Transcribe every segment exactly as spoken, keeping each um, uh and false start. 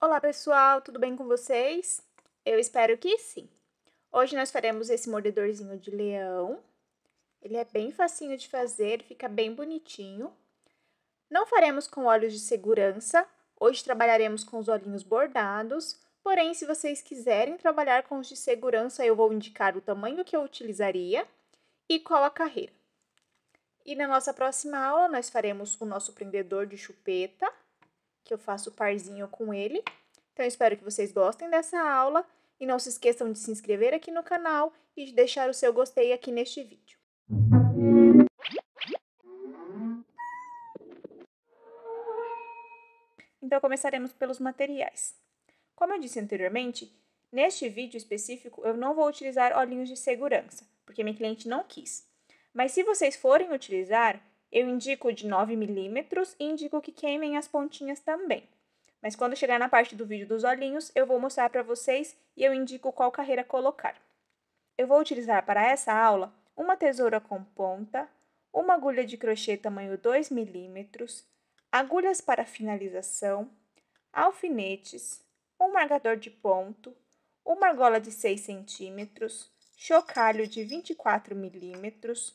Olá pessoal, tudo bem com vocês? Eu espero que sim! Hoje nós faremos esse mordedorzinho de leão. Ele é bem facinho de fazer, fica bem bonitinho. Não faremos com olhos de segurança, hoje trabalharemos com os olhinhos bordados. Porém, se vocês quiserem trabalhar com os de segurança, eu vou indicar o tamanho que eu utilizaria e qual a carreira. E na nossa próxima aula, nós faremos o nosso prendedor de chupeta, que eu faço parzinho com ele. Então, eu espero que vocês gostem dessa aula e não se esqueçam de se inscrever aqui no canal e de deixar o seu gostei aqui neste vídeo. Então, começaremos pelos materiais. Como eu disse anteriormente, neste vídeo específico eu não vou utilizar olhinhos de segurança, porque minha cliente não quis. Mas se vocês forem utilizar, eu indico de nove milímetros e indico que queimem as pontinhas também. Mas quando chegar na parte do vídeo dos olhinhos, eu vou mostrar para vocês e eu indico qual carreira colocar. Eu vou utilizar para essa aula uma tesoura com ponta, uma agulha de crochê tamanho dois milímetros, agulhas para finalização, alfinetes, um marcador de ponto, uma argola de seis centímetros, chocalho de vinte e quatro milímetros,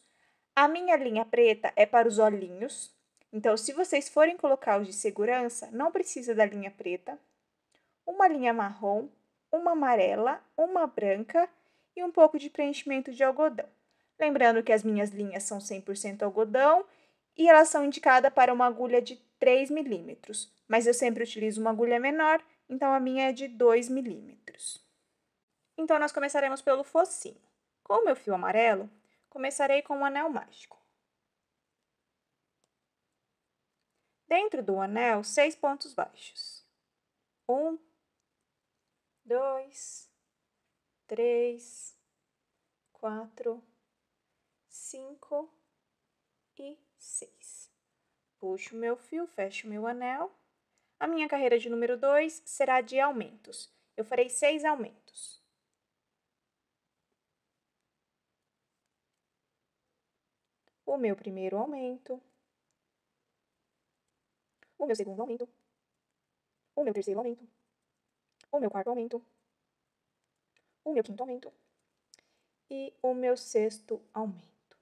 a minha linha preta é para os olhinhos, então se vocês forem colocar os de segurança, não precisa da linha preta. Uma linha marrom, uma amarela, uma branca e um pouco de preenchimento de algodão. Lembrando que as minhas linhas são cem por cento algodão e elas são indicadas para uma agulha de três milímetros, mas eu sempre utilizo uma agulha menor, então a minha é de dois milímetros. Então, nós começaremos pelo focinho. Com o meu fio amarelo, começarei com um anel mágico. Dentro do anel, seis pontos baixos. Um, dois, três, quatro, cinco e seis. Puxo o meu fio, fecho o meu anel. A minha carreira de número dois será de aumentos. Eu farei seis aumentos. O meu primeiro aumento, o meu segundo aumento, o meu terceiro aumento, o meu quarto aumento, o meu quinto aumento e o meu sexto aumento.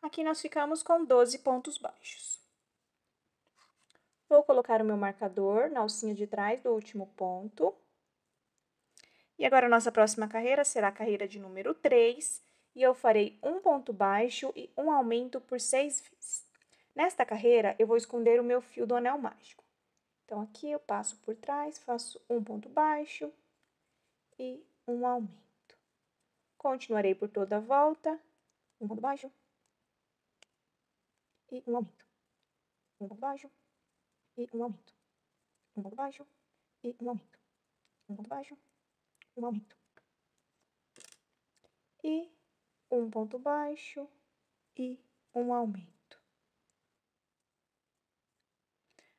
Aqui nós ficamos com doze pontos baixos. Vou colocar o meu marcador na alcinha de trás do último ponto. E agora a nossa próxima carreira será a carreira de número três. E eu farei um ponto baixo e um aumento por seis vezes. Nesta carreira, eu vou esconder o meu fio do anel mágico. Então, aqui eu passo por trás, faço um ponto baixo e um aumento. Continuarei por toda a volta, um ponto baixo e um aumento. Um ponto baixo e um aumento. Um ponto baixo e um aumento. Um ponto baixo, um aumento. E um ponto baixo e um aumento.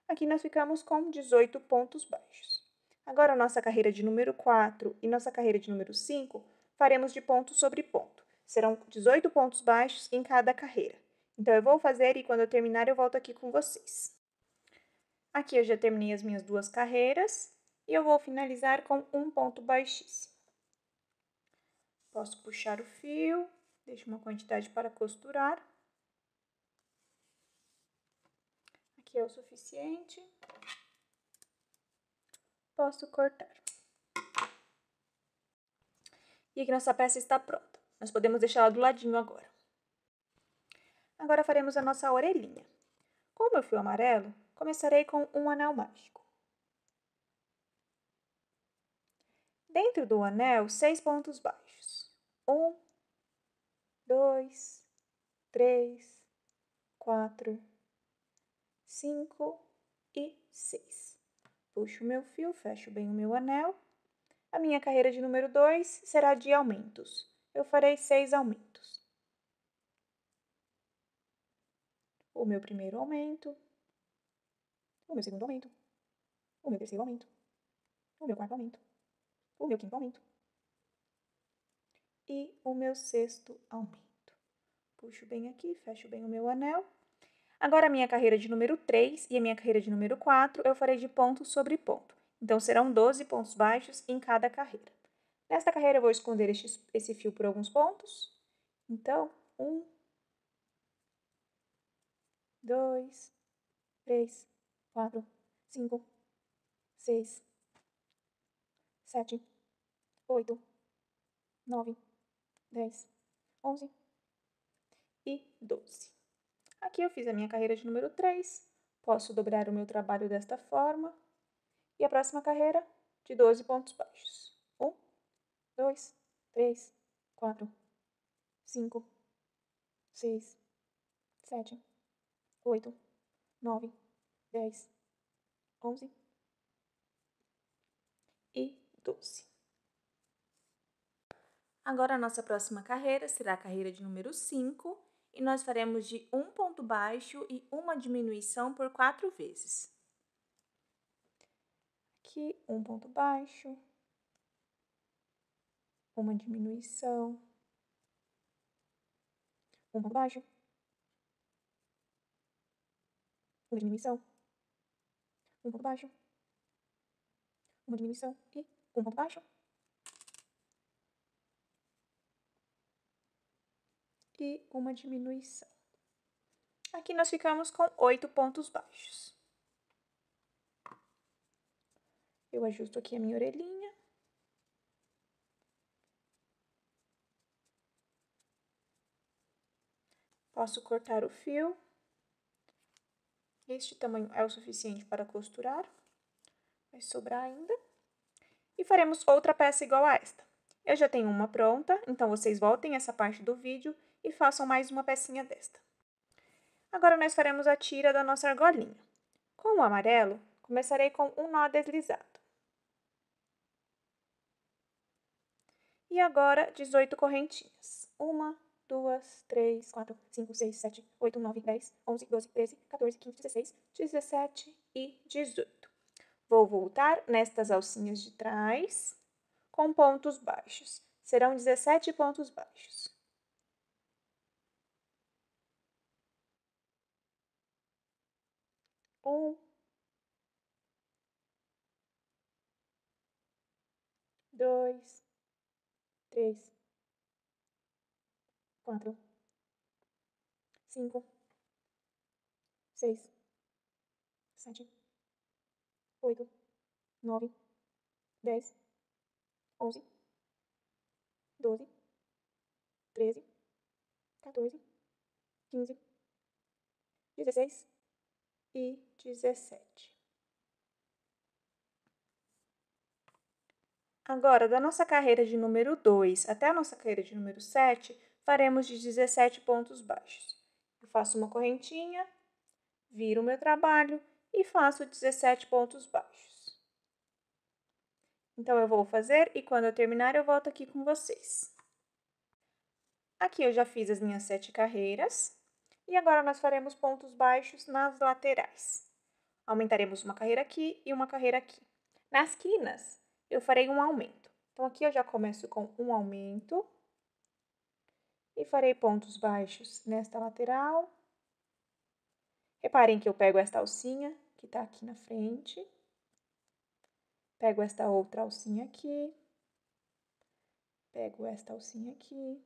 Aqui nós ficamos com dezoito pontos baixos. Agora, a nossa carreira de número quatro e nossa carreira de número cinco, faremos de ponto sobre ponto. Serão dezoito pontos baixos em cada carreira. Então, eu vou fazer e quando eu terminar, eu volto aqui com vocês. Aqui eu já terminei as minhas duas carreiras e eu vou finalizar com um ponto baixíssimo. Posso puxar o fio. Deixo uma quantidade para costurar. Aqui é o suficiente. Posso cortar. E aqui nossa peça está pronta. Nós podemos deixá-la do ladinho agora. Agora faremos a nossa orelhinha. Com o meu fio amarelo, começarei com um anel mágico. Dentro do anel, seis pontos baixos. Um, dois, três, quatro, cinco e seis. Puxo o meu fio, fecho bem o meu anel. A minha carreira de número dois será de aumentos. Eu farei seis aumentos. O meu primeiro aumento, o meu segundo aumento, o meu terceiro aumento, o meu quarto aumento, o meu quinto aumento e o meu sexto aumento. Puxo bem aqui, fecho bem o meu anel. Agora, a minha carreira de número três e a minha carreira de número quatro, eu farei de ponto sobre ponto. Então, serão doze pontos baixos em cada carreira. Nesta carreira, eu vou esconder este, esse fio por alguns pontos. Então, um, dois, três, quatro, cinco, seis, sete, oito, nove, dez, onze e doze. Aqui eu fiz a minha carreira de número três. Posso dobrar o meu trabalho desta forma. E a próxima carreira de doze pontos baixos. um, dois, três, quatro, cinco, seis, sete, oito, nove, dez, onze e doze. Agora, a nossa próxima carreira será a carreira de número cinco e nós faremos de um ponto baixo e uma diminuição por quatro vezes. Aqui, um ponto baixo, uma diminuição, um ponto baixo, uma diminuição, um ponto baixo, uma diminuição e um ponto baixo. E uma diminuição. Aqui nós ficamos com oito pontos baixos. Eu ajusto aqui a minha orelhinha. Posso cortar o fio. Este tamanho é o suficiente para costurar. Vai sobrar ainda. E faremos outra peça igual a esta. Eu já tenho uma pronta, então vocês voltem essa parte do vídeo e façam mais uma pecinha desta. Agora, nós faremos a tira da nossa argolinha. Com o amarelo, começarei com um nó deslizado. E agora, dezoito correntinhas. um, duas, três, quatro, cinco, seis, sete, oito, nove, dez, onze, doze, treze, quatorze, quinze, dezesseis, dezessete e dezoito. Vou voltar nestas alcinhas de trás com pontos baixos. Serão dezessete pontos baixos. um, dois, três, quatro, cinco, seis, sete, oito, nove, dez, onze, doze, treze, quatorze, quinze, dezesseis e dezessete. Agora, da nossa carreira de número dois até a nossa carreira de número sete, faremos de dezessete pontos baixos. Eu faço uma correntinha, viro o meu trabalho e faço dezessete pontos baixos. Então, eu vou fazer e quando eu terminar, eu volto aqui com vocês. Aqui eu já fiz as minhas sete carreiras. E agora, nós faremos pontos baixos nas laterais. Aumentaremos uma carreira aqui e uma carreira aqui. Nas quinas, eu farei um aumento. Então, aqui eu já começo com um aumento. E farei pontos baixos nesta lateral. Reparem que eu pego esta alcinha, que está aqui na frente. Pego esta outra alcinha aqui. Pego esta alcinha aqui.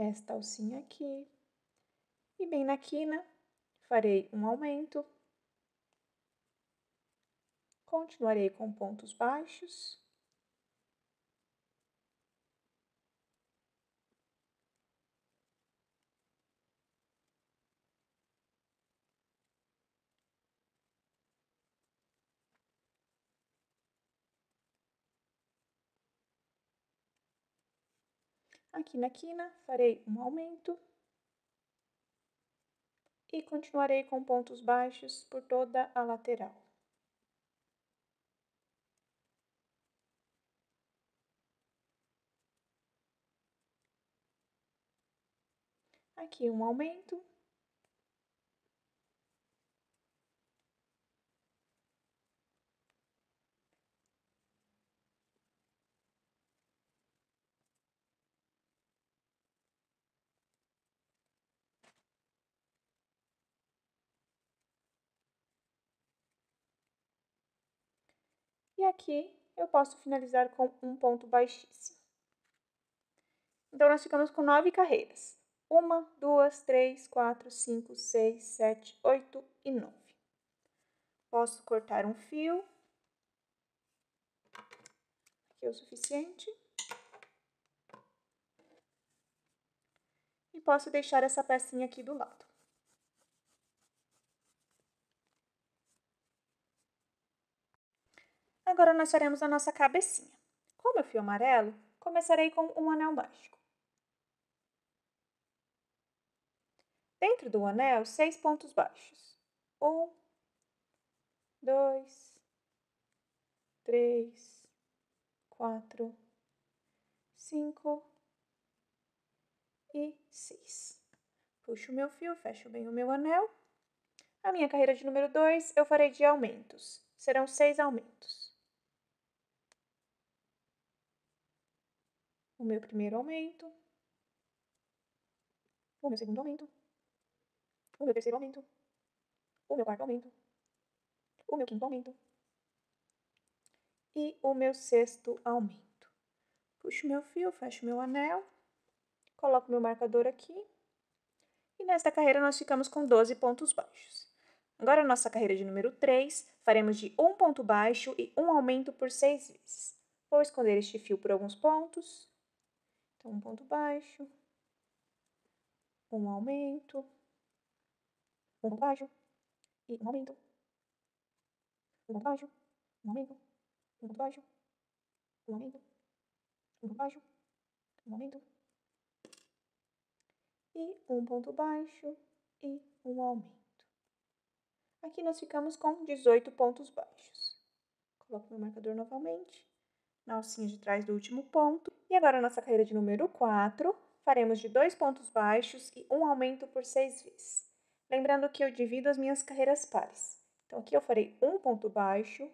Esta alcinha aqui, e bem na quina, farei um aumento, continuarei com pontos baixos, aqui na quina, farei um aumento e continuarei com pontos baixos por toda a lateral. Aqui um aumento. aqui eu posso finalizar com um ponto baixíssimo. Então, nós ficamos com nove carreiras. Uma, duas, três, quatro, cinco, seis, sete, oito e nove. Posso cortar um fio. Aqui é o suficiente. E posso deixar essa pecinha aqui do lado. Agora, nós faremos a nossa cabecinha. Como é fio amarelo, começarei com um anel mágico. Dentro do anel, seis pontos baixos. Um, dois, três, quatro, cinco e seis. Puxo o meu fio, fecho bem o meu anel. A minha carreira de número dois, eu farei de aumentos. Serão seis aumentos. O meu primeiro aumento, o meu segundo aumento, o meu terceiro aumento, o meu quarto aumento, o meu quinto aumento e o meu sexto aumento. Puxo meu fio, fecho meu anel, coloco meu marcador aqui e nesta carreira nós ficamos com doze pontos baixos. Agora, nossa carreira de número três, faremos de um ponto baixo e um aumento por seis vezes. Vou esconder este fio por alguns pontos. Então, um ponto baixo, um aumento, um ponto baixo e um aumento, um ponto baixo, um aumento, um ponto baixo, um aumento, um ponto baixo, um aumento e um ponto baixo e um aumento. Aqui nós ficamos com dezoito pontos baixos. Coloco meu marcador novamente na alcinha de trás do último ponto. E agora, nossa carreira de número quatro, faremos de dois pontos baixos e um aumento por seis vezes. Lembrando que eu divido as minhas carreiras pares. Então, aqui eu farei um ponto baixo,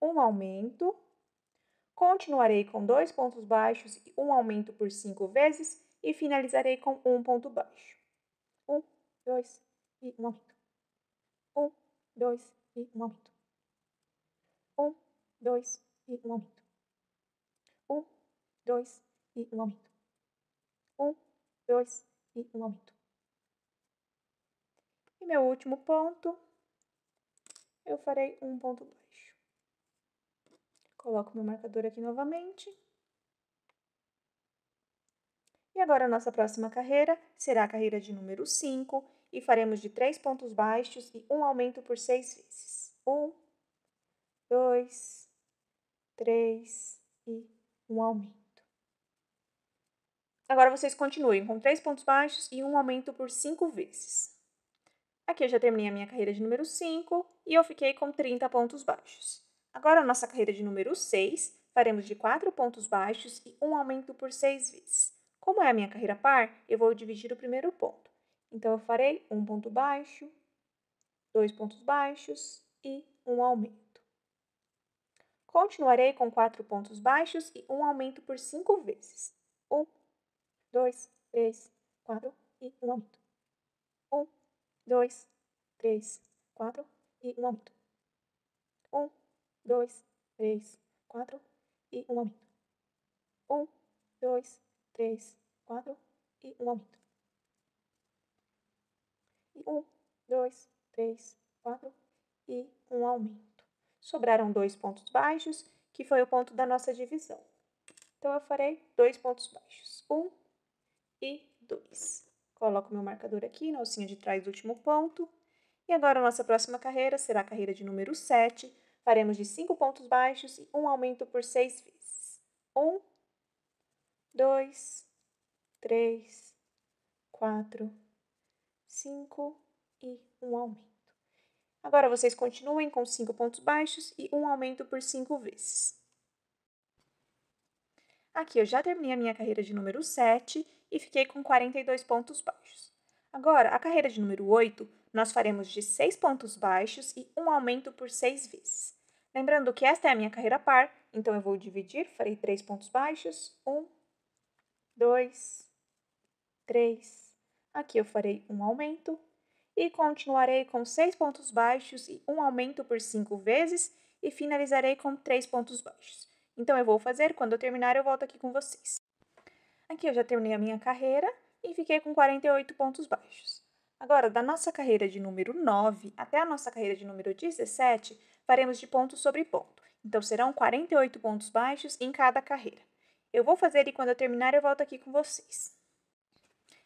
um aumento, continuarei com dois pontos baixos e um aumento por cinco vezes e finalizarei com um ponto baixo. Um, dois e um aumento. Um, dois e um aumento. Um, dois e um aumento. Um, dois e um aumento. Um, dois e um aumento. E meu último ponto, eu farei um ponto baixo. Coloco meu marcador aqui novamente. E agora, a nossa próxima carreira será a carreira de número cinco e faremos de três pontos baixos e um aumento por seis vezes. Um, dois, três e um aumento. Agora, vocês continuem com três pontos baixos e um aumento por cinco vezes. Aqui eu já terminei a minha carreira de número cinco e eu fiquei com trinta pontos baixos. Agora, a nossa carreira de número seis, faremos de quatro pontos baixos e um aumento por seis vezes. Como é a minha carreira par, eu vou dividir o primeiro ponto. Então, eu farei um ponto baixo, dois pontos baixos e um aumento. Continuarei com quatro pontos baixos e um aumento por cinco vezes. um, dois, três, quatro e um aumento. um, dois, três, quatro e um aumento. um, dois, três, quatro e um aumento. um, dois, três, quatro e um aumento. E um, dois, três, quatro e um aumento. Sobraram dois pontos baixos, que foi o ponto da nossa divisão. Então, eu farei dois pontos baixos. Um e dois. Coloco meu marcador aqui na alcinha de trás do último ponto. E agora, a nossa próxima carreira será a carreira de número sete. Faremos de cinco pontos baixos e um aumento por seis vezes. Um, dois, três, quatro, cinco e um aumento. Agora, vocês continuem com cinco pontos baixos e um aumento por cinco vezes. Aqui eu já terminei a minha carreira de número sete e fiquei com quarenta e dois pontos baixos. Agora, a carreira de número oito, nós faremos de seis pontos baixos e um aumento por seis vezes. Lembrando que esta é a minha carreira par, então eu vou dividir, farei três pontos baixos. um, dois, três. Aqui eu farei um aumento. E continuarei com seis pontos baixos e um aumento por cinco vezes e finalizarei com três pontos baixos. Então, eu vou fazer, quando eu terminar, eu volto aqui com vocês. Aqui eu já terminei a minha carreira e fiquei com quarenta e oito pontos baixos. Agora, da nossa carreira de número nove até a nossa carreira de número dezessete, faremos de ponto sobre ponto. Então, serão quarenta e oito pontos baixos em cada carreira. Eu vou fazer e quando eu terminar, eu volto aqui com vocês.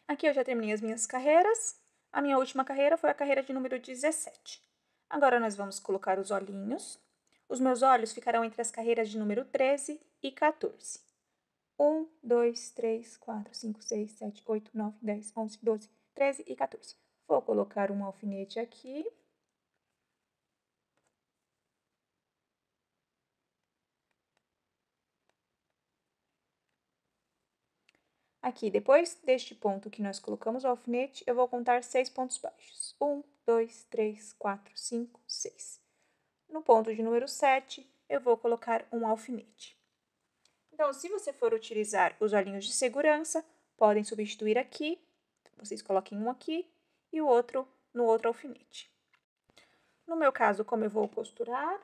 Aqui eu já terminei as minhas carreiras. A minha última carreira foi a carreira de número dezessete. Agora, nós vamos colocar os olhinhos. Os meus olhos ficarão entre as carreiras de número treze e quatorze. um, dois, três, quatro, cinco, seis, sete, oito, nove, dez, onze, doze, treze e quatorze. Vou colocar um alfinete aqui. Aqui, depois deste ponto que nós colocamos o alfinete, eu vou contar seis pontos baixos. um, dois, três, quatro, cinco, seis. No ponto de número sete, eu vou colocar um alfinete. Então, se você for utilizar os olhinhos de segurança, podem substituir aqui. Vocês coloquem um aqui e o outro no outro alfinete. No meu caso, como eu vou costurar,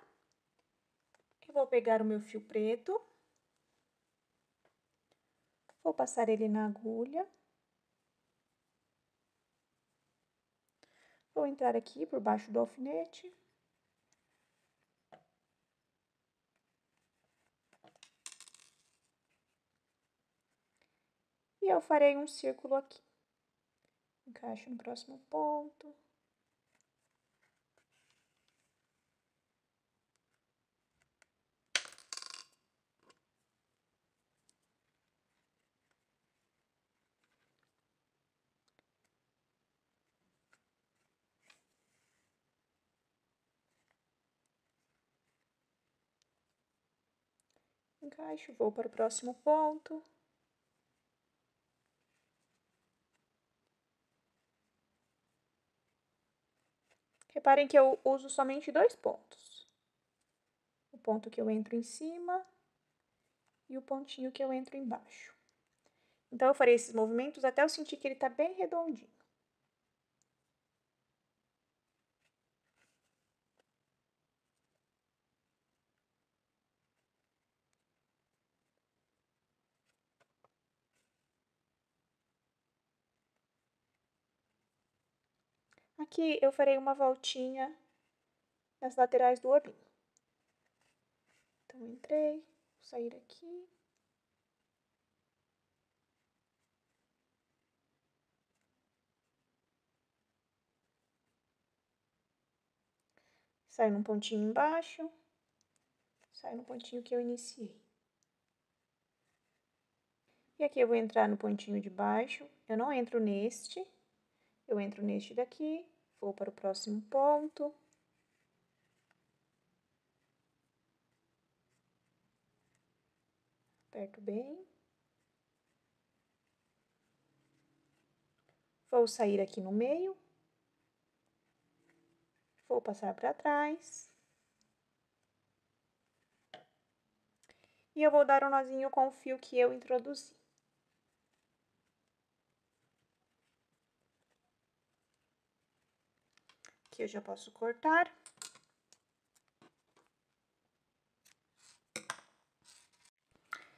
eu vou pegar o meu fio preto. Vou passar ele na agulha. Vou entrar aqui por baixo do alfinete. E eu farei um círculo aqui. Encaixo no próximo ponto. Encaixo, vou para o próximo ponto. Reparem que eu uso somente dois pontos. O ponto que eu entro em cima e o pontinho que eu entro embaixo. Então, eu farei esses movimentos até eu sentir que ele está bem redondinho. Aqui, eu farei uma voltinha nas laterais do olhinho. Então, entrei, vou sair aqui. Saio num pontinho embaixo. Saio no pontinho que eu iniciei. E aqui, eu vou entrar no pontinho de baixo. Eu não entro neste. Eu entro neste daqui, vou para o próximo ponto. Aperto bem. Vou sair aqui no meio. Vou passar para trás. E eu vou dar um nozinho com o fio que eu introduzi. Aqui eu já posso cortar.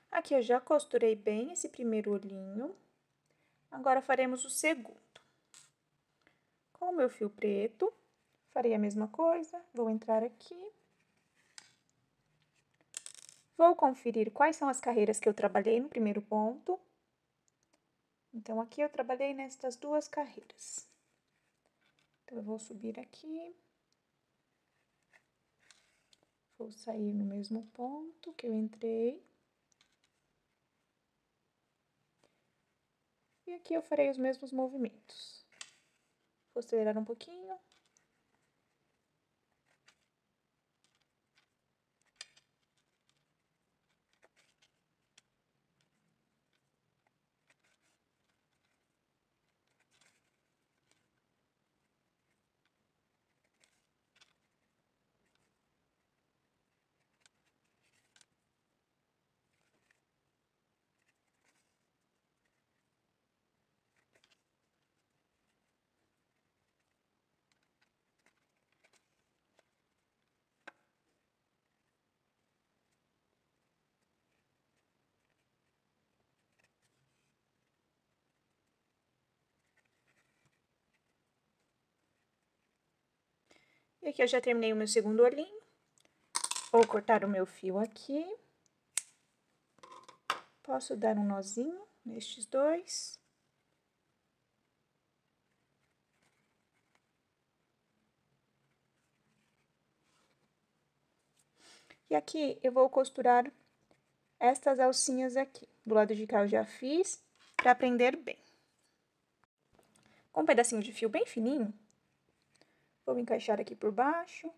Aqui eu já costurei bem esse primeiro olhinho. Agora, faremos o segundo. Com o meu fio preto, farei a mesma coisa. Vou entrar aqui. Vou conferir quais são as carreiras que eu trabalhei no primeiro ponto. Então, aqui eu trabalhei nestas duas carreiras. Então, eu vou subir aqui, vou sair no mesmo ponto que eu entrei. E aqui eu farei os mesmos movimentos. Vou acelerar um pouquinho. Aqui eu já terminei o meu segundo olhinho. Vou cortar o meu fio aqui. Posso dar um nozinho nestes dois. E aqui eu vou costurar estas alcinhas aqui. Do lado de cá eu já fiz para prender bem. Com um pedacinho de fio bem fininho, vou encaixar aqui por baixo.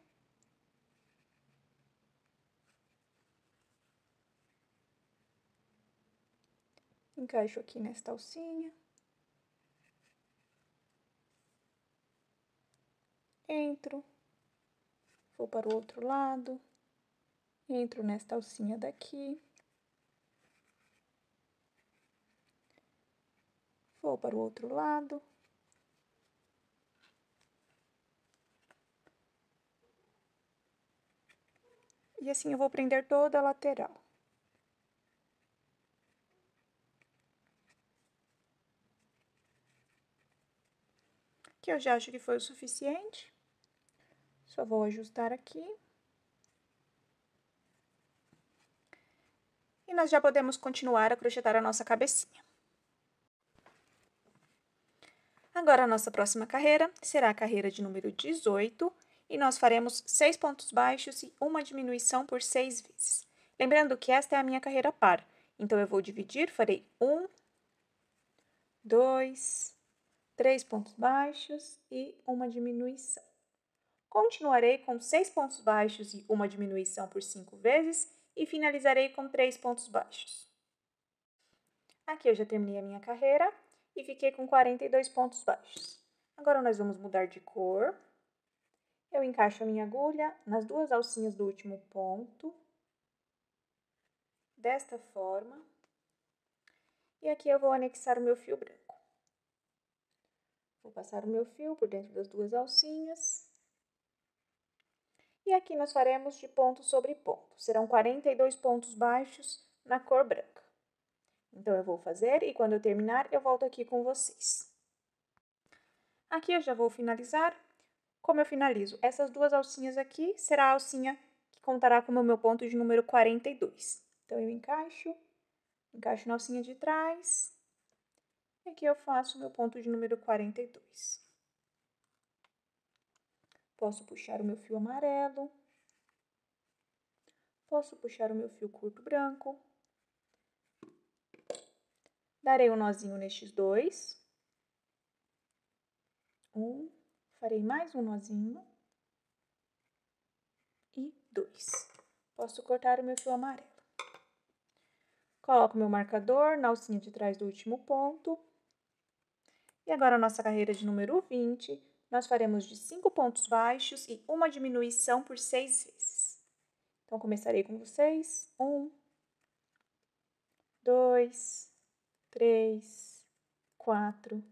Encaixo aqui nesta alcinha. Entro. Vou para o outro lado. Entro nesta alcinha daqui. Vou para o outro lado. E assim eu vou prender toda a lateral. Que eu já acho que foi o suficiente. Só vou ajustar aqui. E nós já podemos continuar a crochetar a nossa cabecinha. Agora, a nossa próxima carreira será a carreira de número dezoito. E nós faremos seis pontos baixos e uma diminuição por seis vezes. Lembrando que esta é a minha carreira par. Então, eu vou dividir, farei um, dois... três pontos baixos e uma diminuição. Continuarei com seis pontos baixos e uma diminuição por cinco vezes e finalizarei com três pontos baixos. Aqui eu já terminei a minha carreira e fiquei com quarenta e dois pontos baixos. Agora nós vamos mudar de cor. Eu encaixo a minha agulha nas duas alcinhas do último ponto, desta forma. E aqui eu vou anexar o meu fio branco. Vou passar o meu fio por dentro das duas alcinhas. E aqui nós faremos de ponto sobre ponto. Serão quarenta e dois pontos baixos na cor branca. Então, eu vou fazer e quando eu terminar, eu volto aqui com vocês. Aqui eu já vou finalizar. Como eu finalizo? Essas duas alcinhas aqui será a alcinha que contará como o meu ponto de número quarenta e dois. Então, eu encaixo, encaixo na alcinha de trás. E aqui eu faço o meu ponto de número quarenta e dois. Posso puxar o meu fio amarelo. Posso puxar o meu fio curto branco. Darei um nozinho nestes dois. Um, farei mais um nozinho. E dois. Posso cortar o meu fio amarelo. Coloco meu marcador na alcinha de trás do último ponto. E agora, a nossa carreira de número vinte, nós faremos de cinco pontos baixos e uma diminuição por seis vezes. Então, começarei com vocês. um, dois, três, quatro,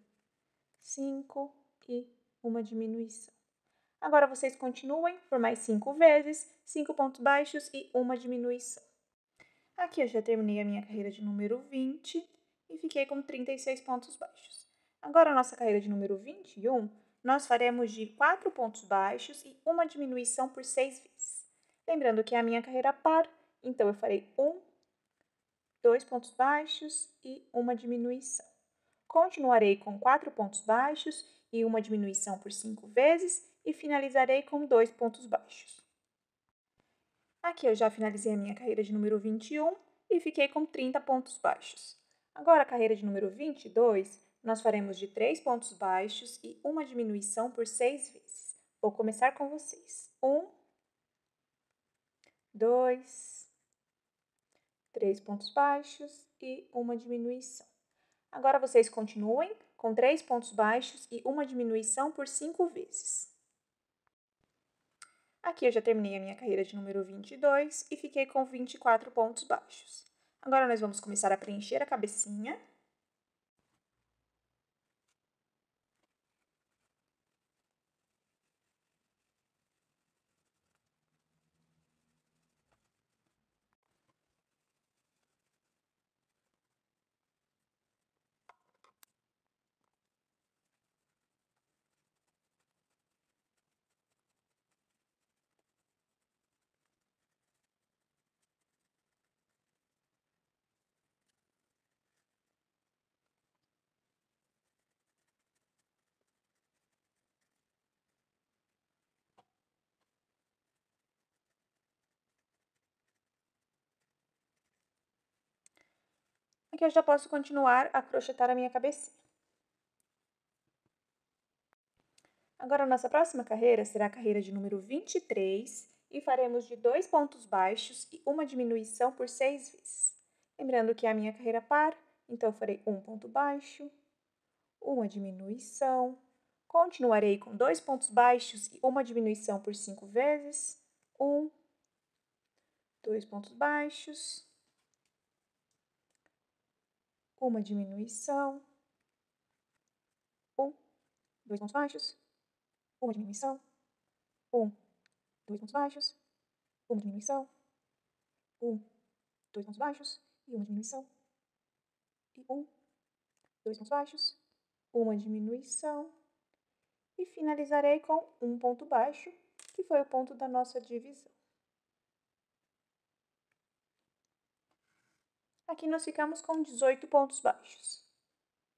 cinco e uma diminuição. Agora, vocês continuem por mais cinco vezes, cinco pontos baixos e uma diminuição. Aqui eu já terminei a minha carreira de número vinte e fiquei com trinta e seis pontos baixos. Agora, a nossa carreira de número vinte e um, nós faremos de quatro pontos baixos e uma diminuição por seis vezes. Lembrando que é a minha carreira par, então eu farei um, dois pontos baixos e uma diminuição. Continuarei com quatro pontos baixos e uma diminuição por cinco vezes e finalizarei com dois pontos baixos. Aqui eu já finalizei a minha carreira de número vinte e um e fiquei com trinta pontos baixos. Agora, a carreira de número vinte e dois, nós faremos de três pontos baixos e uma diminuição por seis vezes. Vou começar com vocês. um, dois, três pontos baixos e uma diminuição. Agora, vocês continuem com três pontos baixos e uma diminuição por cinco vezes. Aqui eu já terminei a minha carreira de número vinte e dois e fiquei com vinte e quatro pontos baixos. Agora, nós vamos começar a preencher a cabecinha. Aqui eu já posso continuar a crochetar a minha cabecinha. Agora, a nossa próxima carreira será a carreira de número vinte e três e faremos de dois pontos baixos e uma diminuição por seis vezes. Lembrando que é a minha carreira par, então eu farei um ponto baixo, uma diminuição, continuarei com dois pontos baixos e uma diminuição por cinco vezes, um, dois pontos baixos, uma diminuição, um, dois pontos baixos, uma diminuição, um, dois pontos baixos, uma diminuição, um, dois pontos baixos e uma diminuição, e um, dois pontos baixos, uma diminuição, e finalizarei com um ponto baixo, que foi o ponto da nossa divisão. Aqui nós ficamos com dezoito pontos baixos.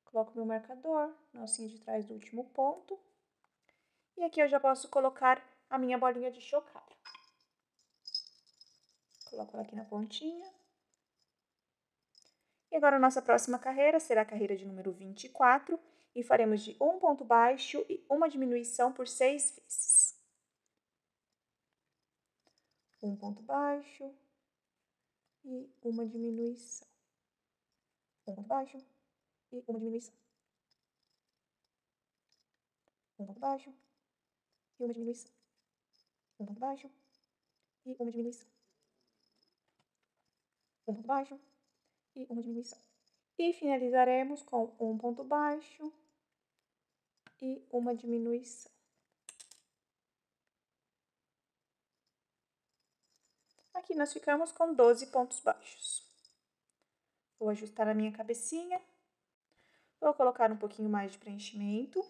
Coloco meu marcador, nozinho de trás do último ponto, e aqui eu já posso colocar a minha bolinha de chocalho. Coloco ela aqui na pontinha. E agora a nossa próxima carreira será a carreira de número vinte e quatro e faremos de um ponto baixo e uma diminuição por seis vezes. Um ponto baixo e uma diminuição. Um ponto baixo e uma diminuição. Um ponto baixo e uma diminuição. Um ponto baixo e uma diminuição. Um ponto baixo e uma diminuição. E finalizaremos com um ponto baixo e uma diminuição. Aqui nós ficamos com doze pontos baixos. Vou ajustar a minha cabecinha. Vou colocar um pouquinho mais de preenchimento.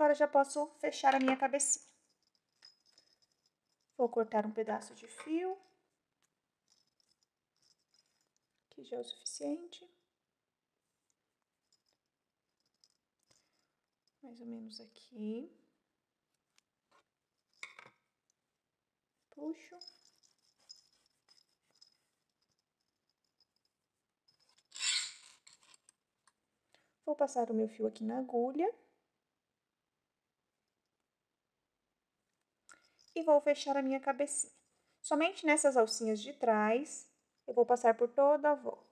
Agora já posso fechar a minha cabecinha. Vou cortar um pedaço de fio, que já é o suficiente. Mais ou menos aqui. Puxo. Vou passar o meu fio aqui na agulha. E vou fechar a minha cabecinha. Somente nessas alcinhas de trás, eu vou passar por toda a volta.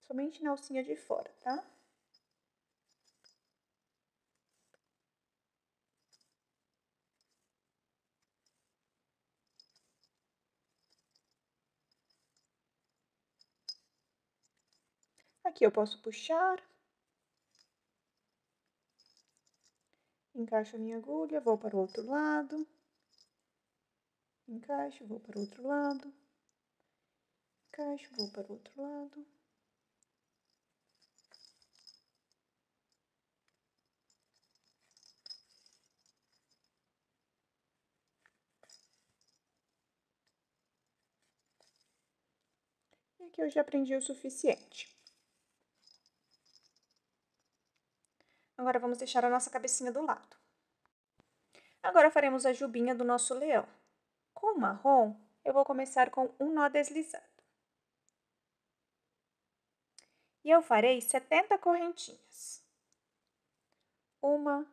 Somente na alcinha de fora, tá? Aqui eu posso puxar. Encaixo a minha agulha, vou para o outro lado, encaixo, vou para o outro lado, encaixo, vou para o outro lado. E aqui eu já prendi o suficiente. Agora, vamos deixar a nossa cabecinha do lado. Agora, faremos a jubinha do nosso leão. Com o marrom, eu vou começar com um nó deslizado. E eu farei setenta correntinhas. Uma,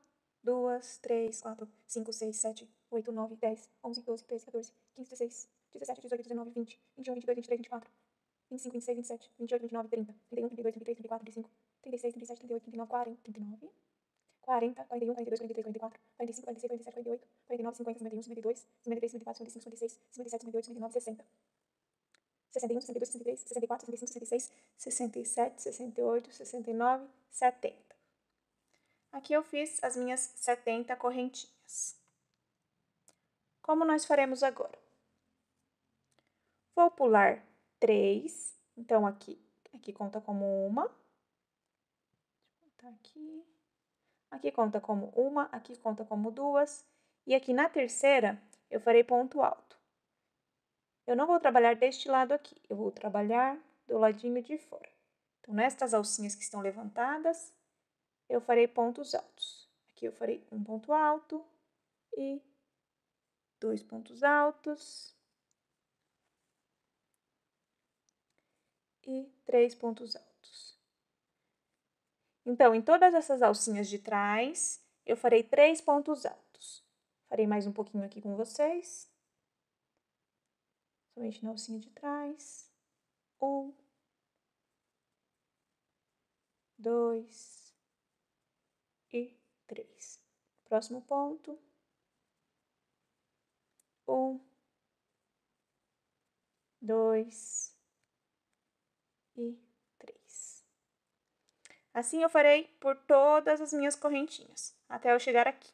duas, três, quatro, cinco, seis, sete, oito, nove, dez, onze, doze, treze, quatorze, quinze, dezesseis, dezessete, dezoito, dezenove, vinte, vinte e um, vinte e dois, vinte e três, vinte e quatro, vinte e cinco, vinte e seis, vinte e sete, vinte e oito, vinte e nove, trinta, trinta e um, trinta e dois, trinta e três, trinta e quatro, trinta e cinco, trinta e seis, trinta e sete, trinta e oito, trinta e nove, quarenta, trinta e nove, quarenta, quarenta e um, quarenta e dois, quarenta e três, quarenta e quatro, quarenta e cinco, quarenta e seis, quarenta e sete, quarenta e oito, quarenta e nove, cinquenta, cinquenta e um, cinquenta e dois, cinquenta e três, cinquenta e quatro, cinquenta e cinco, cinquenta e seis, cinquenta e sete, cinquenta e oito, cinquenta e nove, sessenta, sessenta e um, sessenta e dois, sessenta e três, sessenta e quatro, sessenta e cinco, sessenta e seis, sessenta e sete, sessenta e oito, sessenta e nove, setenta. Aqui eu fiz as minhas setenta correntinhas. Como nós faremos agora? Vou pular três Então, aqui, aqui conta como uma. Deixa eu botar aqui. Aqui conta como uma, aqui conta como duas. E aqui na terceira, eu farei ponto alto. Eu não vou trabalhar deste lado aqui, eu vou trabalhar do ladinho de fora. Então, nestas alcinhas que estão levantadas, eu farei pontos altos. Aqui eu farei um ponto alto e dois pontos altos. E três pontos altos. Então, em todas essas alcinhas de trás, eu farei três pontos altos. Farei mais um pouquinho aqui com vocês. Somente na alcinha de trás. Um. Dois. E três. Próximo ponto. Um. Dois. E três. Assim eu farei por todas as minhas correntinhas, até eu chegar aqui.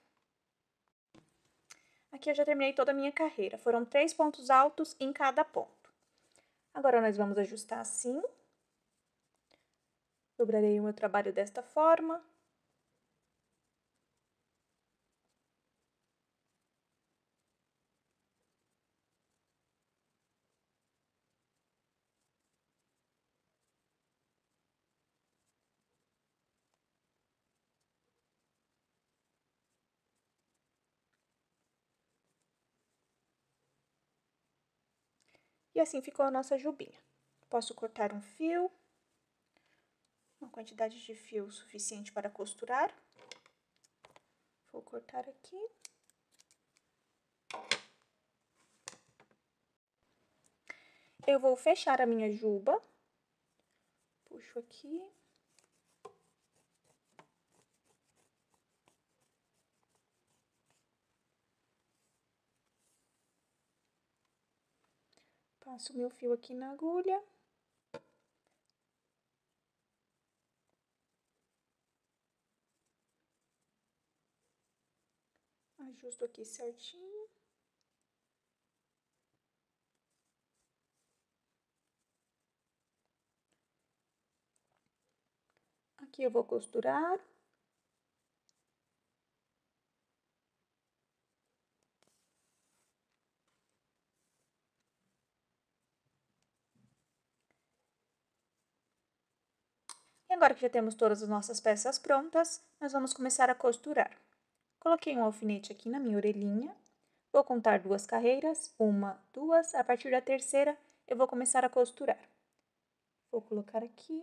Aqui eu já terminei toda a minha carreira, foram três pontos altos em cada ponto. Agora, nós vamos ajustar assim. Dobrarei o meu trabalho desta forma. E assim ficou a nossa jubinha. Posso cortar um fio, uma quantidade de fio suficiente para costurar. Vou cortar aqui. Eu vou fechar a minha juba. Puxo aqui. Passo meu fio aqui na agulha. Ajusto aqui certinho. Aqui eu vou costurar. Agora que já temos todas as nossas peças prontas, nós vamos começar a costurar. Coloquei um alfinete aqui na minha orelhinha, vou contar duas carreiras, uma, duas, a partir da terceira eu vou começar a costurar. Vou colocar aqui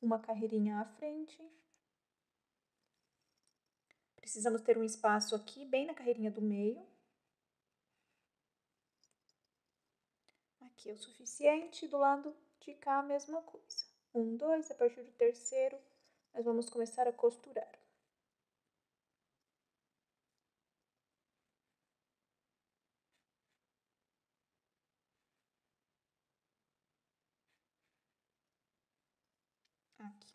uma carreirinha à frente. Precisamos ter um espaço aqui, bem na carreirinha do meio. Aqui é o suficiente, do lado de cá a mesma coisa. Um, dois, a partir do terceiro, nós vamos começar a costurar. Aqui.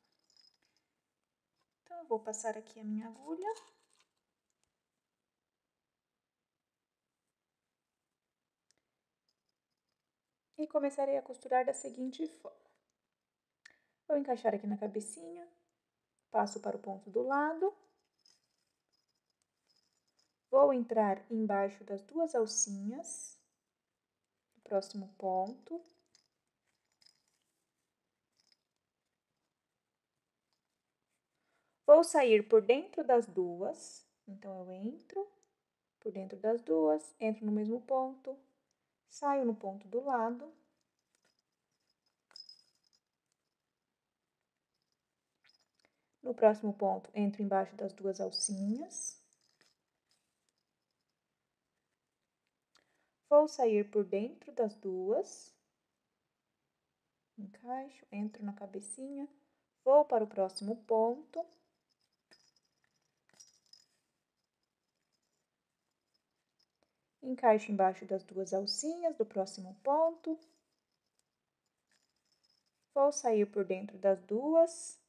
Então, eu vou passar aqui a minha agulha. E começarei a costurar da seguinte forma. Vou encaixar aqui na cabecinha, passo para o ponto do lado. Vou entrar embaixo das duas alcinhas, no próximo ponto. Vou sair por dentro das duas, então eu entro por dentro das duas, entro no mesmo ponto, saio no ponto do lado. No próximo ponto, entro embaixo das duas alcinhas. Vou sair por dentro das duas. Encaixo, entro na cabecinha. Vou para o próximo ponto. Encaixo embaixo das duas alcinhas do próximo ponto. Vou sair por dentro das duas.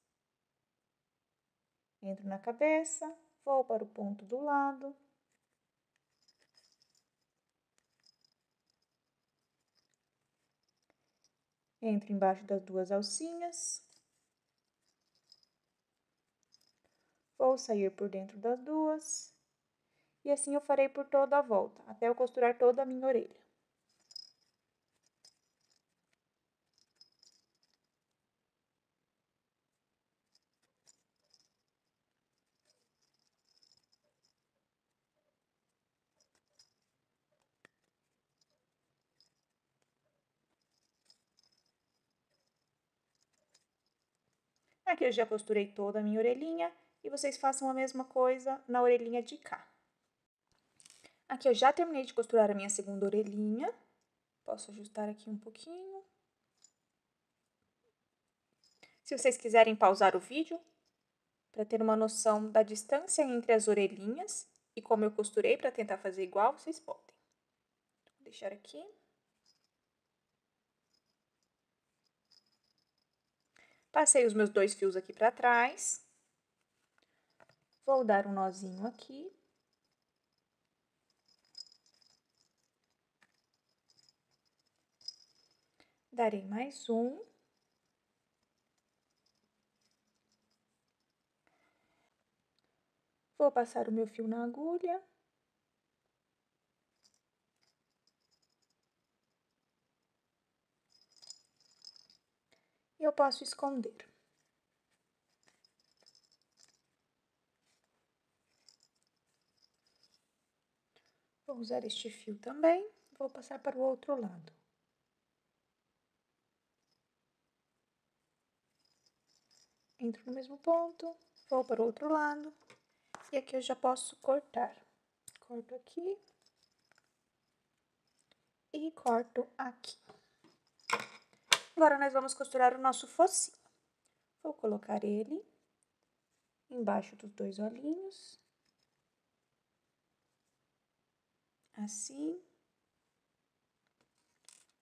Entro na cabeça, vou para o ponto do lado. entro embaixo das duas alcinhas, vou sair por dentro das duas, e assim eu farei por toda a volta, até eu costurar toda a minha orelha. Aqui eu já costurei toda a minha orelhinha e vocês façam a mesma coisa na orelhinha de cá. Aqui eu já terminei de costurar a minha segunda orelhinha. Posso ajustar aqui um pouquinho. Se vocês quiserem pausar o vídeo para ter uma noção da distância entre as orelhinhas e como eu costurei para tentar fazer igual, vocês podem. Vou deixar aqui. Passei os meus dois fios aqui para trás, vou dar um nozinho aqui. Darei mais um. Vou passar o meu fio na agulha. E eu posso esconder. Vou usar este fio também, vou passar para o outro lado. Entro no mesmo ponto, vou para o outro lado, e aqui eu já posso cortar. Corto aqui e corto aqui. Agora, nós vamos costurar o nosso focinho. Vou colocar ele embaixo dos dois olhinhos. Assim.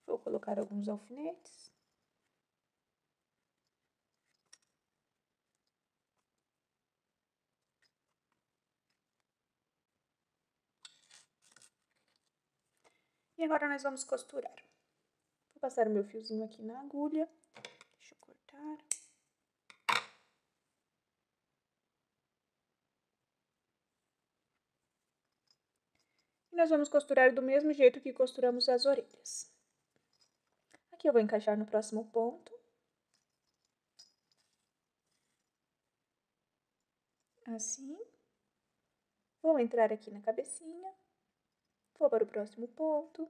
Vou colocar alguns alfinetes. E agora, nós vamos costurar. Vou passar o meu fiozinho aqui na agulha, deixa eu cortar. E nós vamos costurar do mesmo jeito que costuramos as orelhas. Aqui eu vou encaixar no próximo ponto. Assim. Vou entrar aqui na cabecinha, vou para o próximo ponto.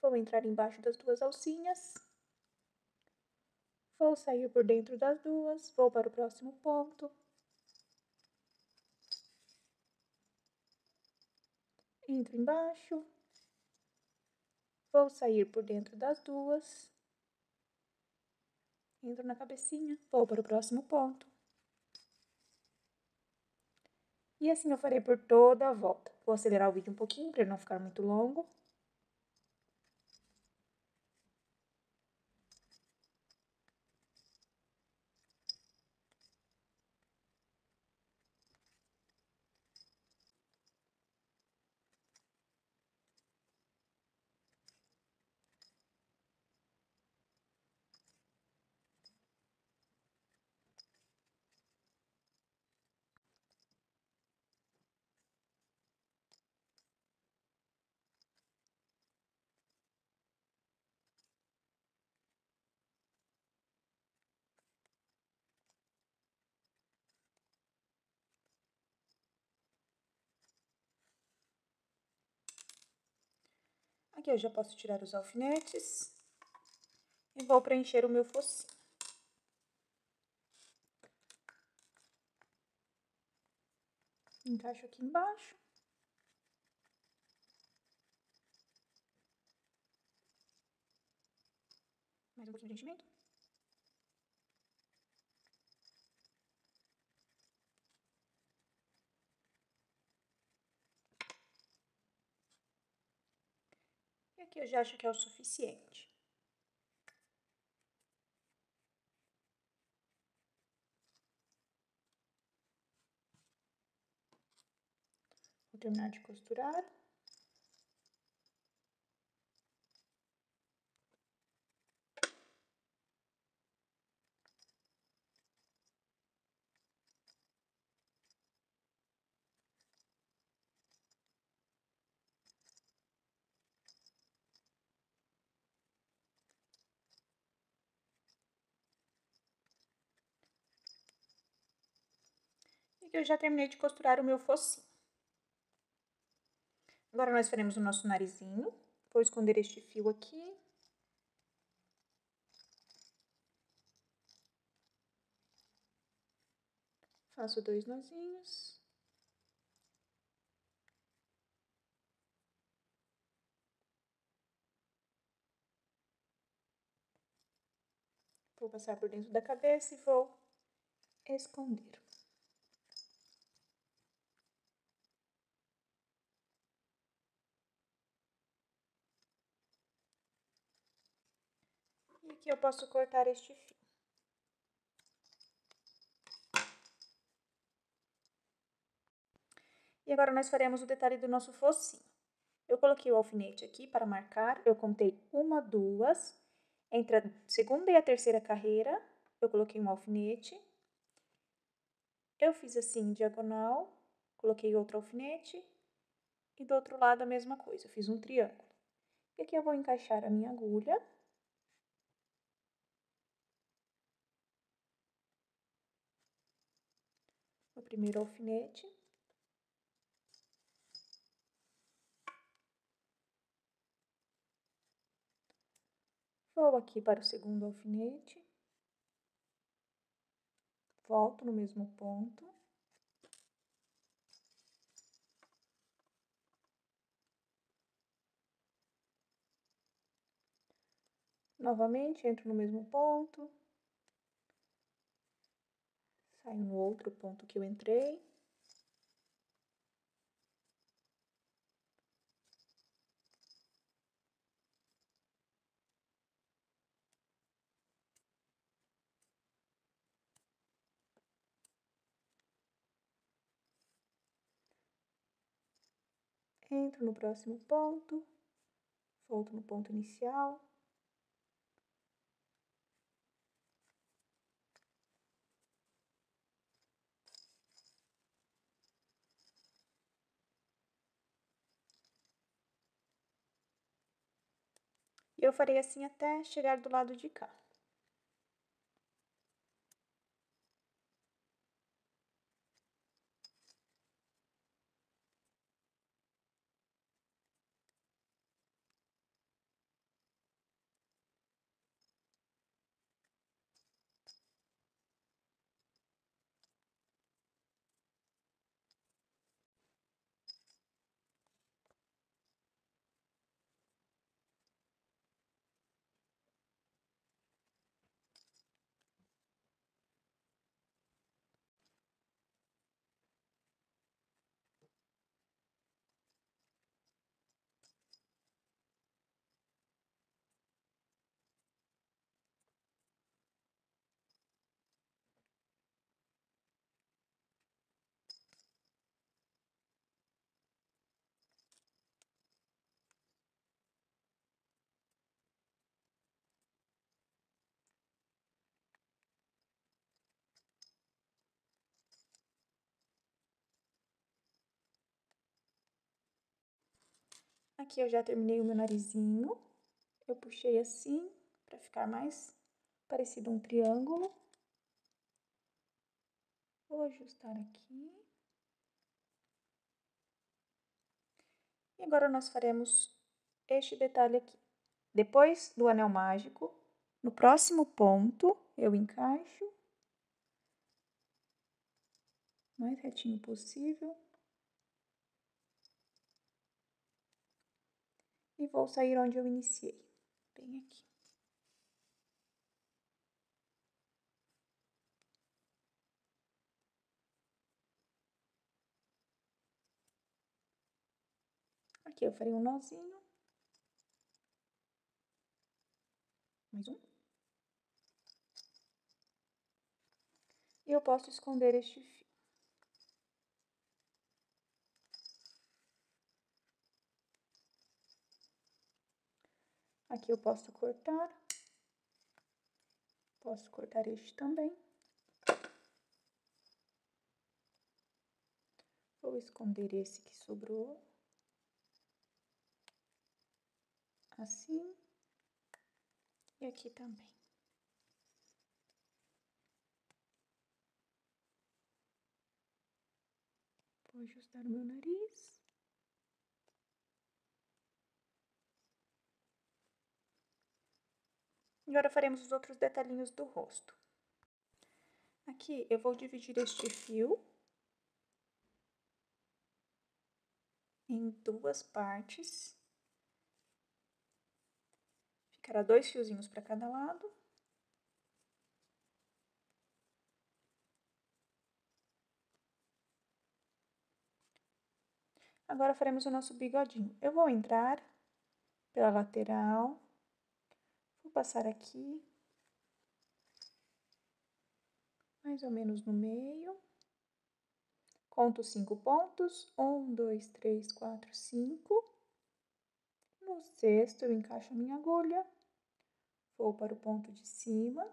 Vou entrar embaixo das duas alcinhas, vou sair por dentro das duas, vou para o próximo ponto, entro embaixo, vou sair por dentro das duas, entro na cabecinha, vou para o próximo ponto. E assim eu farei por toda a volta. Vou acelerar o vídeo um pouquinho para ele não ficar muito longo. Aqui eu já posso tirar os alfinetes e vou preencher o meu focinho. Encaixo aqui embaixo. Mais um pouquinho de preenchimento. Aqui eu já acho que é o suficiente. Vou terminar de costurar. e eu já terminei de costurar o meu focinho. Agora, nós faremos o nosso narizinho. Vou esconder este fio aqui. Faço dois nozinhos. Vou passar por dentro da cabeça e vou esconder. E aqui eu posso cortar este fio. E agora nós faremos o detalhe do nosso focinho. Eu coloquei o alfinete aqui para marcar, eu contei uma, duas... Entre a segunda e a terceira carreira, eu coloquei um alfinete. Eu fiz assim, diagonal, coloquei outro alfinete. E do outro lado a mesma coisa, eu fiz um triângulo. E aqui eu vou encaixar a minha agulha. O primeiro alfinete. Vou aqui para o segundo alfinete, volto no mesmo ponto, novamente entro no mesmo ponto, saio no outro ponto que eu entrei. Entro no próximo ponto, volto no ponto inicial. E eu farei assim até chegar do lado de cá. Aqui eu já terminei o meu narizinho, eu puxei assim para ficar mais parecido um triângulo. Vou ajustar aqui. E agora nós faremos este detalhe aqui. Depois do anel mágico, no próximo ponto eu encaixo o mais retinho possível. E vou sair onde eu iniciei, bem aqui. Aqui eu farei um nozinho. Mais um. E eu posso esconder este fio. Aqui eu posso cortar, posso cortar este também. Vou esconder esse que sobrou. Assim. E aqui também. encostar no meu nariz. Agora faremos os outros detalhinhos do rosto. Aqui eu vou dividir este fio em duas partes. Ficará dois fiozinhos para cada lado. Agora faremos o nosso bigodinho. Eu vou entrar pela lateral, vou passar aqui, mais ou menos no meio. Conto cinco pontos, um, dois, três, quatro, cinco. No sexto, eu encaixo a minha agulha, vou para o ponto de cima.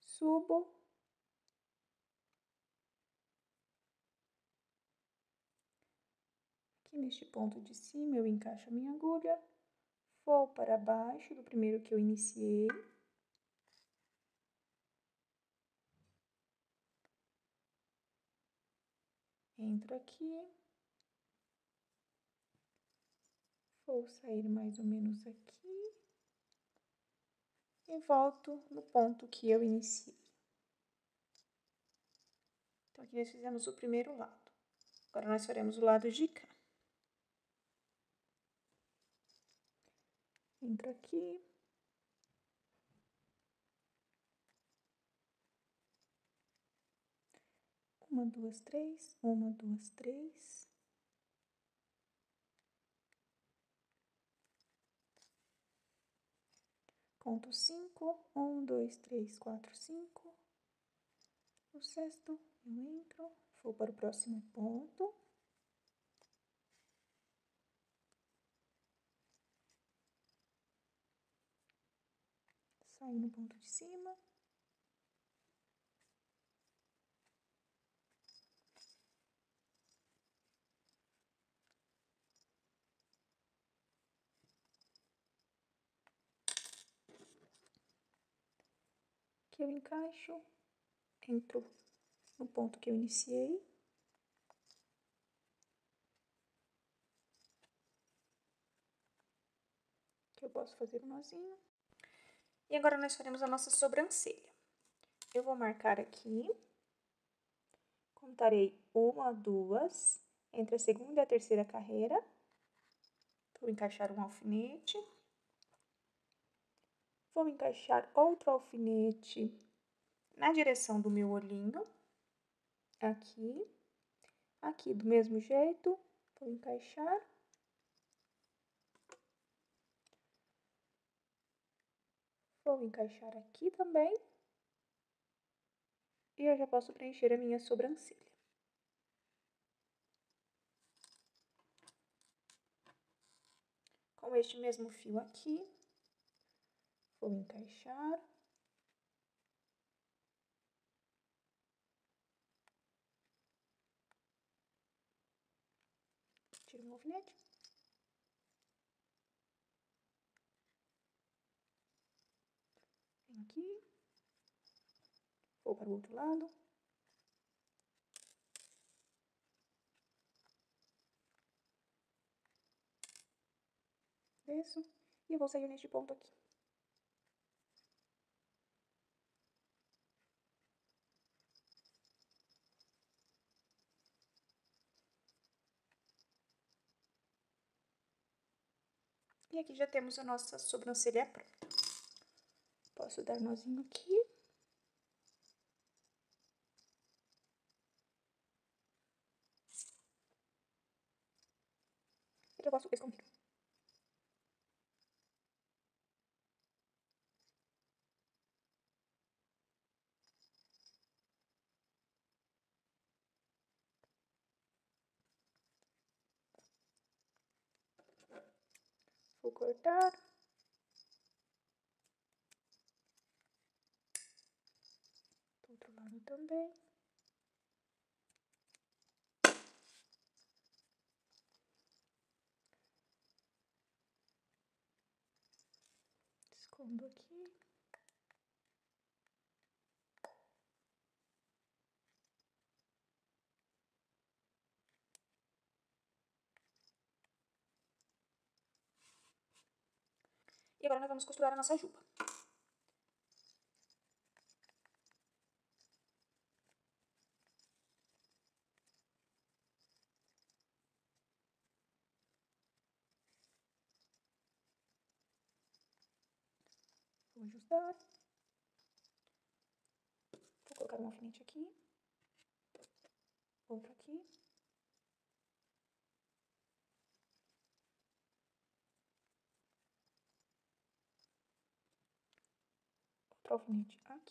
Subo. Neste ponto de cima, eu encaixo a minha agulha, vou para baixo do primeiro que eu iniciei. Entro aqui. Vou sair mais ou menos aqui. E volto no ponto que eu iniciei. Então, aqui nós fizemos o primeiro lado. Agora, nós faremos o lado de cá. Entro aqui. Uma, duas, três. Uma, duas, três. Conto cinco. Um, dois, três, quatro, cinco. No sexto, eu entro. Vou para o próximo ponto. Saio no ponto de cima. Aqui eu encaixo, entro no ponto que eu iniciei. Aqui eu posso fazer um nozinho. E agora, nós faremos a nossa sobrancelha. Eu vou marcar aqui, contarei uma, duas, entre a segunda e a terceira carreira. Vou encaixar um alfinete. Vou encaixar outro alfinete na direção do meu olhinho, aqui. Aqui, do mesmo jeito, vou encaixar. Vou encaixar aqui também. E eu já posso preencher a minha sobrancelha. Com este mesmo fio aqui, vou encaixar. Tiro o alfinete. Aqui, vou para o outro lado, desço e eu vou sair neste ponto aqui. E aqui já temos a nossa sobrancelha pronta. Posso dar nozinho aqui. E já posso esconder. Vou cortar. Também. combo aqui. E agora nós vamos costurar a nossa juba. Vou ajustar. Vou colocar um alfinete aqui. Outro aqui. Outro alfinete aqui. Outro aqui. Outro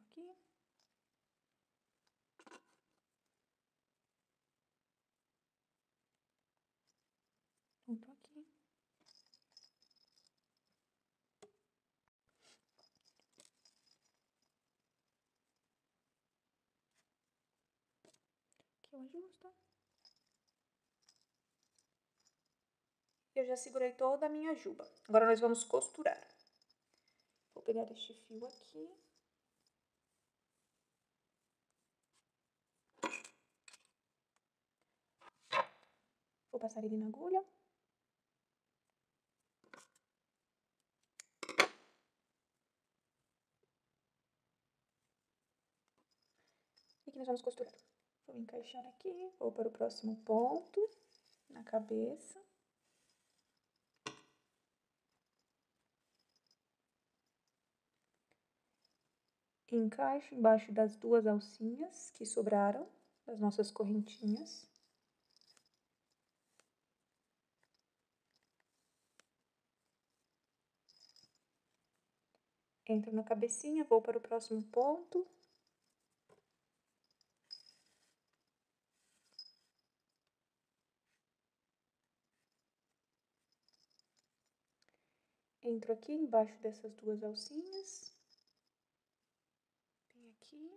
aqui. Aqui eu ajusto. Eu já segurei toda a minha juba. Agora nós vamos costurar. Vou pegar este fio aqui. Vou passar ele na agulha. Aqui nós vamos costurar. Vou encaixar aqui, vou para o próximo ponto, na cabeça. Encaixo embaixo das duas alcinhas que sobraram das nossas correntinhas. Entro na cabecinha, vou para o próximo ponto. Entro aqui embaixo dessas duas alcinhas, bem aqui.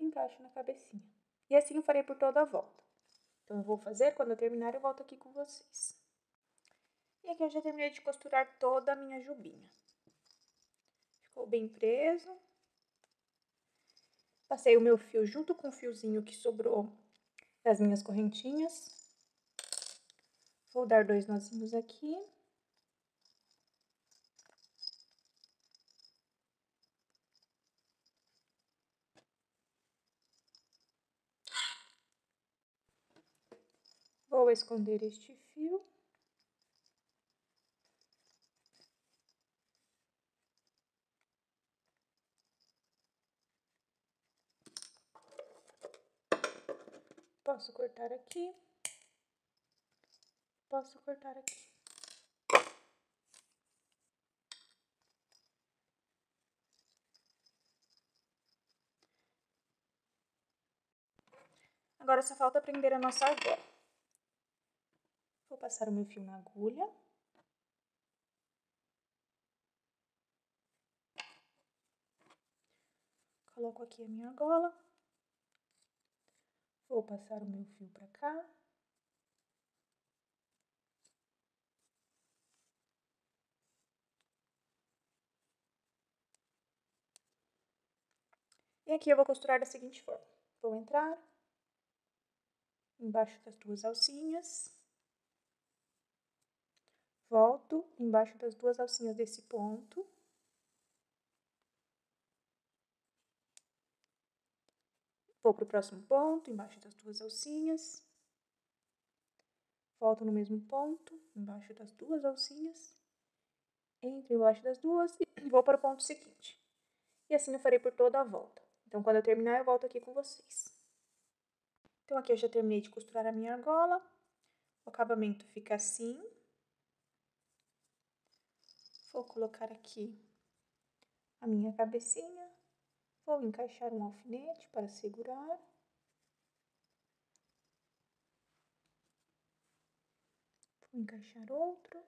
Encaixo na cabecinha. E assim eu farei por toda a volta. Então eu vou fazer, quando eu terminar eu volto aqui com vocês. E aqui eu já terminei de costurar toda a minha jubinha. Ficou bem preso. Passei o meu fio junto com o fiozinho que sobrou das minhas correntinhas. Vou dar dois nozinhos aqui. Vou esconder este fio. Posso cortar aqui, posso cortar aqui. Agora só falta prender a nossa argola. Vou passar o meu fio na agulha. Coloco aqui a minha argola. Vou passar o meu fio para cá. E aqui eu vou costurar da seguinte forma. Vou entrar embaixo das duas alcinhas. Volto embaixo das duas alcinhas desse ponto. Vou para o próximo ponto, embaixo das duas alcinhas. Volto no mesmo ponto, embaixo das duas alcinhas. Entro embaixo das duas e vou para o ponto seguinte. E assim eu farei por toda a volta. Então, quando eu terminar, eu volto aqui com vocês. Então, aqui eu já terminei de costurar a minha argola. O acabamento fica assim. Vou colocar aqui a minha cabecinha. Vou encaixar um alfinete para segurar. Vou encaixar outro.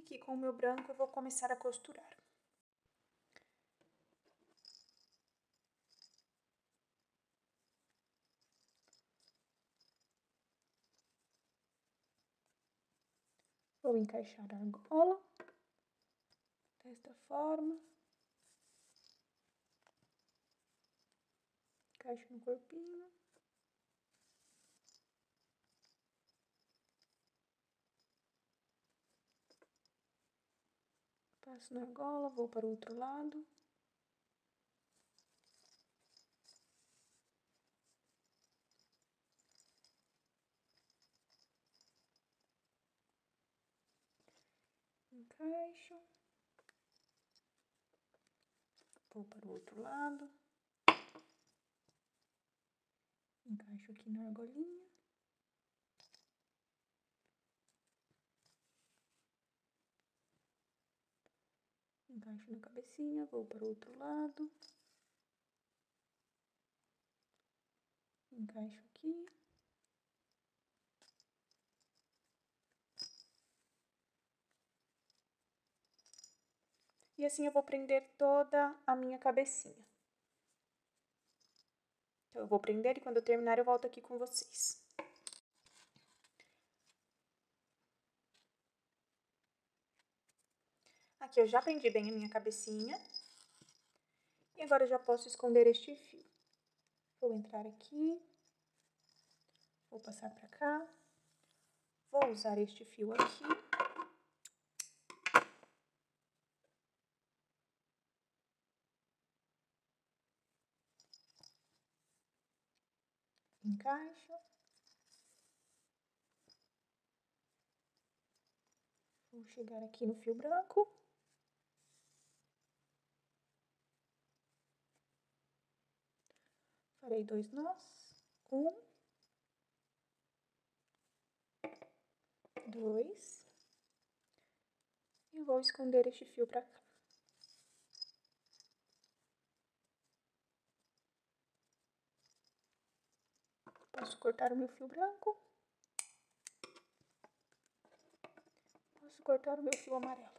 E aqui com o meu branco eu vou começar a costurar. Vou encaixar a argola desta forma. Encaixo no corpinho. Passo na argola, vou para o outro lado. Encaixo. Vou para o outro lado. Encaixo aqui na argolinha. Encaixo na cabecinha, vou para o outro lado. Encaixo aqui. E assim eu vou prender toda a minha cabecinha. Então eu vou prender e quando eu terminar eu volto aqui com vocês. Aqui eu já prendi bem a minha cabecinha. E agora eu já posso esconder este fio. Vou entrar aqui. Vou passar pra cá. Vou usar este fio aqui. Encaixo, vou chegar aqui no fio branco, farei dois nós, um, dois, e vou esconder este fio para cá. Posso cortar o meu fio branco. Posso cortar o meu fio amarelo.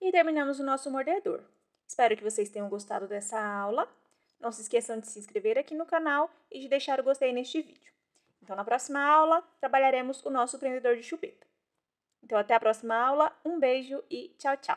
E terminamos o nosso mordedor. Espero que vocês tenham gostado dessa aula. Não se esqueçam de se inscrever aqui no canal e de deixar o gostei neste vídeo. Então, na próxima aula, trabalharemos o nosso prendedor de chupeta. Então, até a próxima aula. Um beijo e tchau, tchau!